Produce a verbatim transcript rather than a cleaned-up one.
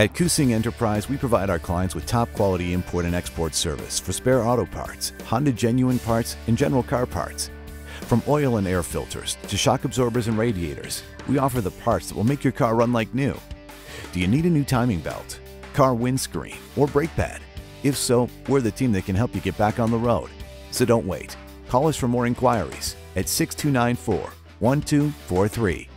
At Koon Sing Enterprise, we provide our clients with top quality import and export service for spare auto parts, Honda genuine parts, and general car parts. From oil and air filters to shock absorbers and radiators, we offer the parts that will make your car run like new. Do you need a new timing belt, car windscreen, or brake pad? If so, we're the team that can help you get back on the road. So don't wait. Call us for more inquiries at six two nine four, one two four three.